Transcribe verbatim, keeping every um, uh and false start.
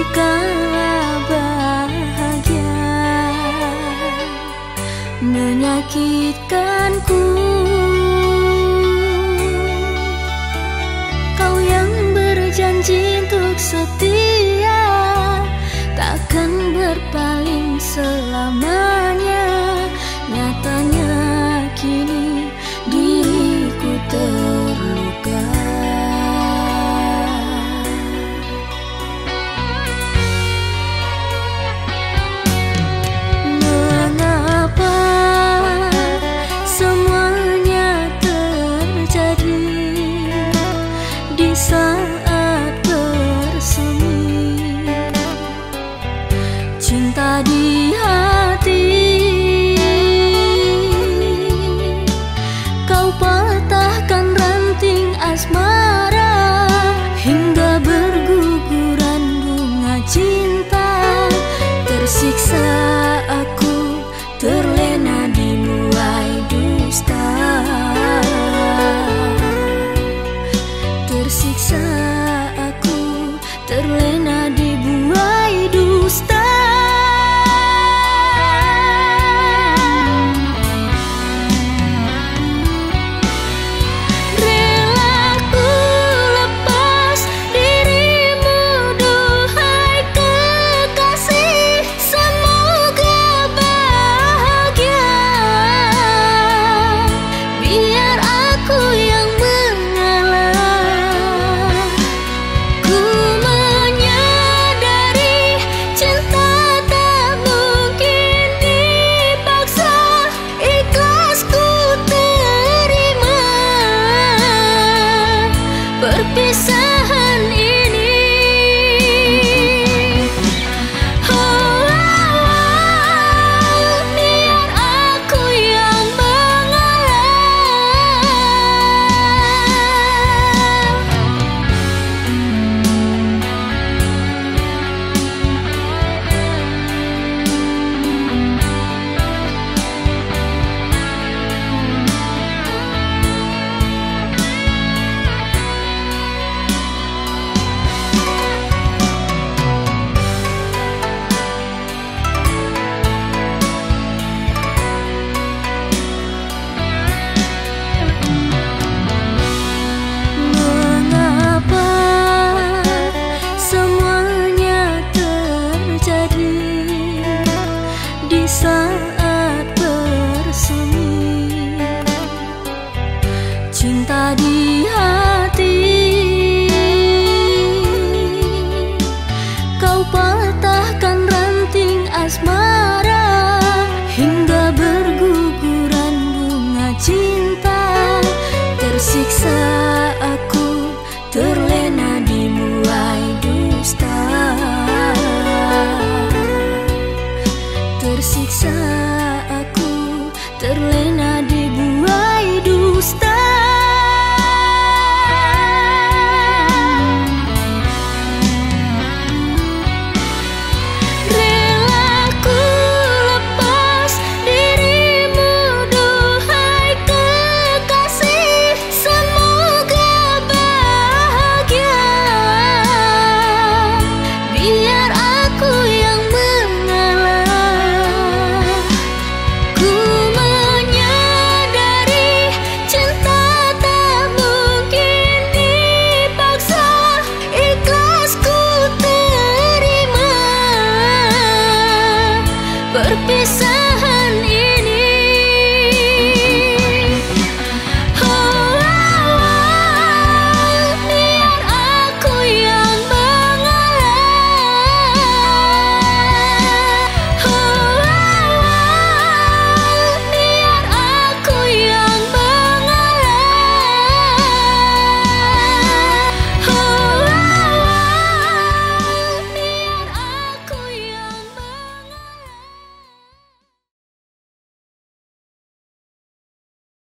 dikala bahagia menyakitkanku, kau yang berjanji untuk setia, takkan berpaling selamanya. Nyatanya kini diriku terluka. Mengapa semuanya terjadi di saat bersemi cinta di hati? Kau patahkan ranting asmara hingga berguguran bunga cinta tersiksa.